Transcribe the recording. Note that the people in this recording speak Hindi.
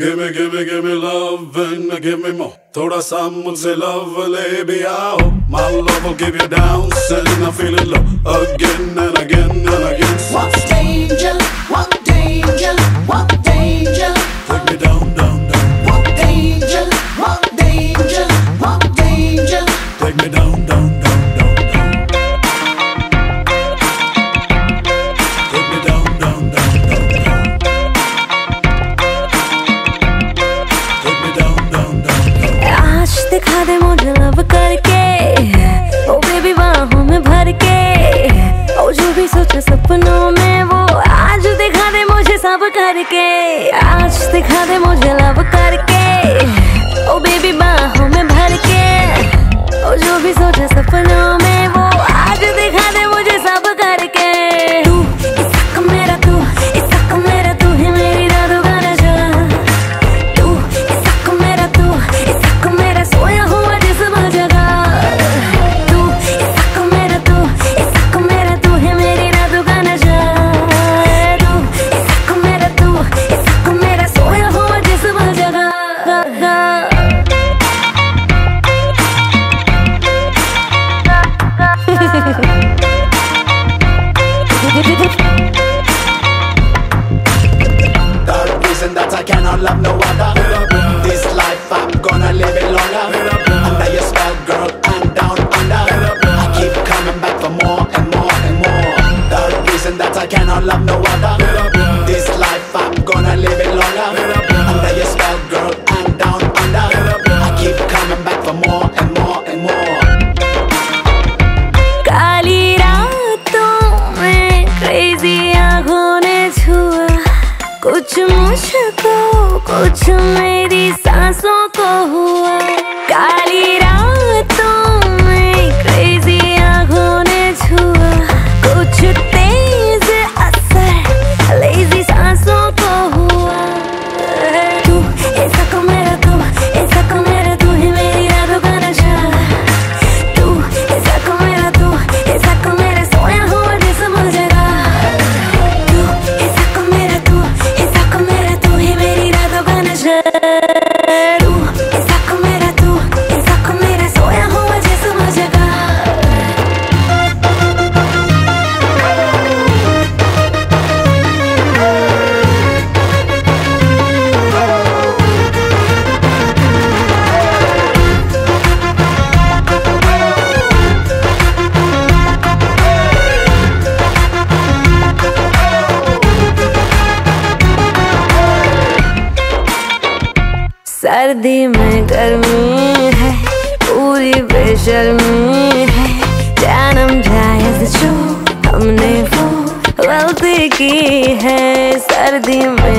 Gimme love and give me more. Thoda sa mujhse love le bhi aao. My love will give you downs and I feel it low again and again and again. What danger? What danger? What danger? Bring me down, down, down. What danger? What danger? What danger? Bring me down, down, down. दिखा दे मुझे लव करके, ओ बेबी बाहों में भर के, ओ जो भी सोचे सपनों में वो आज दिखा दे मुझे सब करके, आज दिखा दे मुझे लव करके, ओ बेबी बाहों में भर के, ओ जो भी सोचे सपनों में वो आज दिखा दे मुझे सब करके। तू इसका कमेरा, तू इसका कमेरा, तू है मेरी रातों का नशा। तू इसका कमेरा, तू इसका कमेरा, सोया हुआ जिस्म जगा। तू इसका कमेरा, तू इसका कमेरा, तू है मेरी रातों का नशा। तू इसका कमेरा, तू इसका कमेरा, सोया हुआ जिस्म जगा। The reason that I cannot love no other, this life I'm gonna live it longer. Under your spell, girl, I'm down under. I keep coming back for more and more and more. The reason that I cannot love no other, this life I'm gonna live it longer. Under your spell, girl, I'm down under. I keep coming back for more and more and more. कुछ मुझको, कुछ मेरी सांसों को हुआ। काली रातों में क्रेजी आँखों ने छुआ, कुछ तेज असर लेजी सांसों को हुआ। तू ऐसा कमेरा, तू ऐसा कमेरा, तू है मेरी रातों का नशा। तू ऐसा कमेरा, तू ऐसा कमेरा, सोया हुआ जिस्म जगा। तू ऐसा कमेरा, तू ऐसा कमेरा, तू है मेरी रातों का नशा। तू ऐसा कमेरा, तू ऐसा कमेरा, सोया हुआ जिस्म जगा। सर्दी में गर्मी है, पूरी बेशर्मी है, जानम जाए जो हमने वो गलती की है। सर्दी में